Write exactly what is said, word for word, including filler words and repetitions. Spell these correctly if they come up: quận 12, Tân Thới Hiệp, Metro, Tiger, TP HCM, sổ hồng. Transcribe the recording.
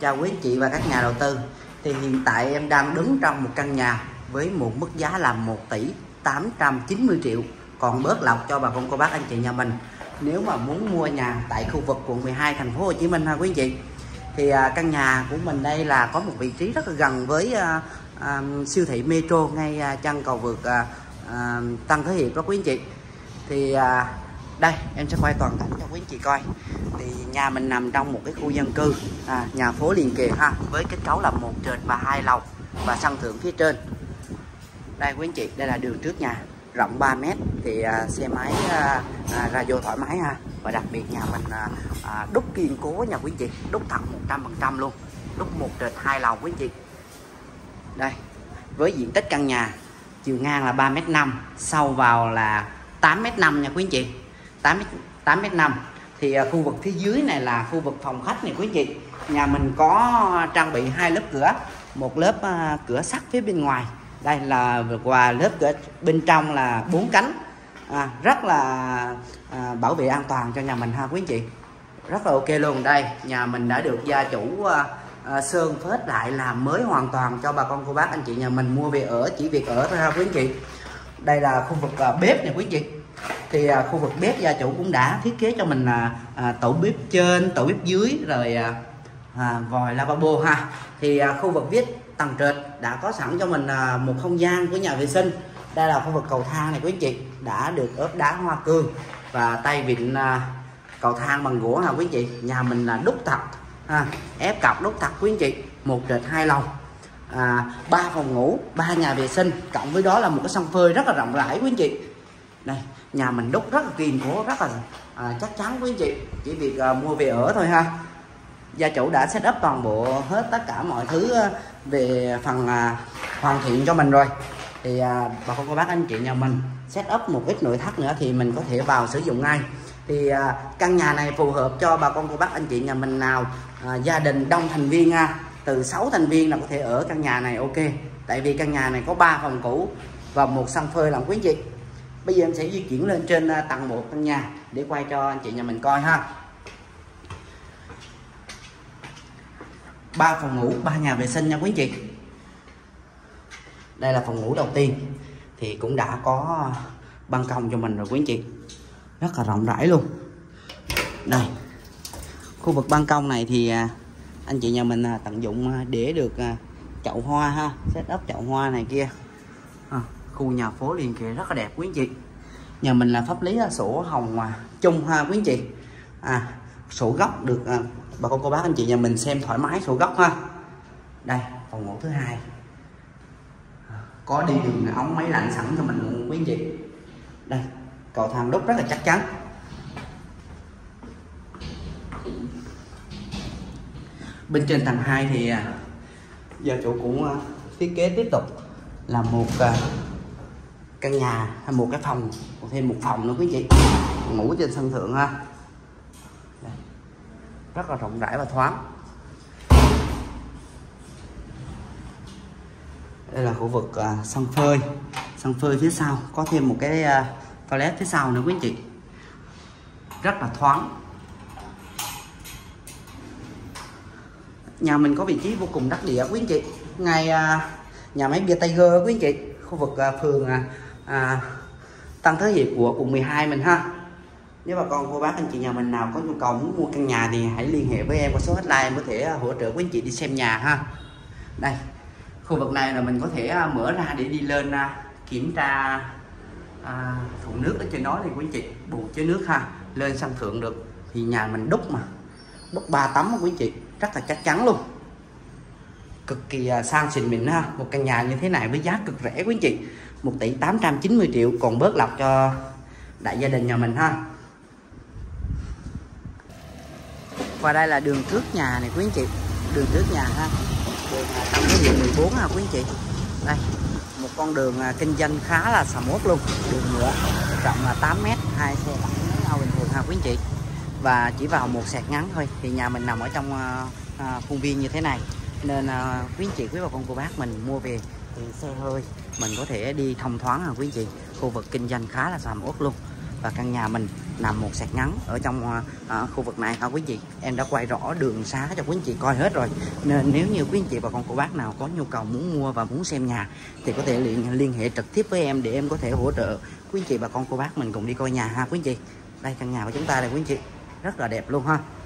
Chào quý anh chị và các nhà đầu tư. Thì hiện tại em đang đứng trong một căn nhà với một mức giá là một tỷ tám trăm chín mươi triệu, còn bớt lọc cho bà con cô bác anh chị nhà mình nếu mà muốn mua nhà tại khu vực quận mười hai thành phố Hồ Chí Minh ha quý anh chị. Thì căn nhà của mình đây là có một vị trí rất là gần với uh, uh, siêu thị Metro ngay uh, chân cầu vượt uh, uh, Tân Thới Hiệp đó quý anh chị. Thì uh, đây em sẽ quay toàn cảnh cho quý anh chị coi. Thì nhà mình nằm trong một cái khu dân cư, à, nhà phố liền kề ha, với kết cấu là một trệt và hai lầu và sân thượng phía trên. Đây quý anh chị, đây là đường trước nhà rộng ba mét, thì à, xe máy à, à, ra vô thoải mái ha. Và đặc biệt nhà mình à, à, đúc kiên cố nha quý anh chị, đúc thật một trăm phần trăm luôn, đúc một trệt hai lầu quý anh chị. Đây, với diện tích căn nhà chiều ngang là ba mét năm, sâu vào là tám mét năm nha quý anh chị, tám mét năm. Thì à, khu vực phía dưới này là khu vực phòng khách này quý anh chị. Nhà mình có trang bị hai lớp cửa, một lớp à, cửa sắt phía bên ngoài. Đây là qua lớp cửa bên trong là bốn cánh, à, rất là à, bảo vệ an toàn cho nhà mình ha quý anh chị. Rất là ok luôn. Đây nhà mình đã được gia chủ à, à, sơn phết lại, làm mới hoàn toàn cho bà con cô bác anh chị nhà mình mua về ở, chỉ việc ở thôi ha quý anh chị. Đây là khu vực à, bếp này quý anh chị. Thì à, khu vực bếp gia chủ cũng đã thiết kế cho mình là à, tủ bếp trên, tủ bếp dưới, rồi à, à, vòi lavabo ha. Thì à, khu vực bếp tầng trệt đã có sẵn cho mình à, một không gian của nhà vệ sinh. Đây là khu vực cầu thang này quý anh chị, đã được ốp đá hoa cương và tay vịn à, cầu thang bằng gỗ ha quý anh chị. Nhà mình là đúc thật, à, ép cọc đúc thật quý anh chị, một trệt hai lầu, à, ba phòng ngủ, ba nhà vệ sinh, cộng với đó là một cái sân phơi rất là rộng rãi quý anh chị. Đây, nhà mình đúc rất là kiên cố, rất là à, chắc chắn quý anh chị, chỉ việc à, mua về ở thôi ha. Gia chủ đã set up toàn bộ hết tất cả mọi thứ về phần à, hoàn thiện cho mình rồi. Thì à, bà con cô bác anh chị nhà mình set up một ít nội thất nữa thì mình có thể vào sử dụng ngay. Thì à, căn nhà này phù hợp cho bà con cô bác anh chị nhà mình nào à, gia đình đông thành viên ha, từ sáu thành viên là có thể ở căn nhà này ok. Tại vì căn nhà này có ba phòng ngủ và một sân phơi làm quý anh chị. Bây giờ em sẽ di chuyển lên trên tầng một căn nhà để quay cho anh chị nhà mình coi ha. Ba phòng ngủ, ba nhà vệ sinh nha quý anh chị. Đây là phòng ngủ đầu tiên, thì cũng đã có ban công cho mình rồi quý anh chị, rất là rộng rãi luôn. Đây, khu vực ban công này thì anh chị nhà mình tận dụng để được chậu hoa ha, set up chậu hoa này kia. À, khu nhà phố liền kề rất là đẹp quý anh chị. Nhà mình là pháp lý là sổ hồng à, chung ha quý anh chị. À, sổ gốc được à, bà con cô bác anh chị nhà mình xem thoải mái sổ gốc ha. Đây, phòng ngủ thứ hai. Có đi đường ống máy lạnh sẵn cho mình luôn quý anh chị. Đây, cầu thang đúc rất là chắc chắn. Bên trên tầng hai thì gia chủ cũng thiết kế tiếp tục là một căn nhà, một cái phòng, thêm một phòng nữa quý chị, ngủ trên sân thượng ha. Đây, rất là rộng rãi và thoáng. Đây là khu vực uh, sân phơi, sân phơi phía sau có thêm một cái uh, toilet phía sau nữa quý chị, rất là thoáng. Nhà mình có vị trí vô cùng đắc địa quý chị, ngay uh, nhà máy bia Tiger quý chị, khu vực uh, phường uh, À, Tân Thới Hiệp của quận mười hai mình ha. Nếu bà con cô bác anh chị nhà mình nào có nhu cầu muốn mua căn nhà thì hãy liên hệ với em qua số hotline, em có thể hỗ trợ quý anh chị đi xem nhà ha. Đây, khu vực này là mình có thể mở ra để đi lên kiểm tra à, thùng nước ở trên đó thì quý anh chị, bù chứa nước ha, lên sân thượng được. Thì nhà mình đúc mà, đúc ba tấm quý anh chị, rất là chắc chắn luôn, cực kỳ sang xịn mịn ha. Một căn nhà như thế này với giá cực rẻ quý anh chị, một tỷ tám trăm chín mươi triệu, còn bớt lọc cho đại gia đình nhà mình ha. Và đây là đường trước nhà này quý anh chị, đường trước nhà ha, đường Tân Thới Hiệp mười bốn ha quý anh chị. Đây, một con đường kinh doanh khá là sầm uất luôn, đường nhựa rộng là tám mét, hai xe đậu bình thường ha quý anh chị, và chỉ vào một sẹt ngắn thôi. Thì nhà mình nằm ở trong khuôn viên như thế này, nên quý anh chị, quý bà con cô bác mình mua về thì xe hơi mình có thể đi thông thoáng hả quý anh chị. Khu vực kinh doanh khá là sầm uất luôn, và căn nhà mình nằm một sạc ngắn ở trong à, khu vực này hả quý anh chị. Em đã quay rõ đường xá cho quý anh chị coi hết rồi, nên nếu như quý anh chị và con cô bác nào có nhu cầu muốn mua và muốn xem nhà thì có thể liên, liên hệ trực tiếp với em để em có thể hỗ trợ quý anh chị và con cô bác mình cùng đi coi nhà ha quý anh chị. Đây căn nhà của chúng ta đây quý anh chị, rất là đẹp luôn ha.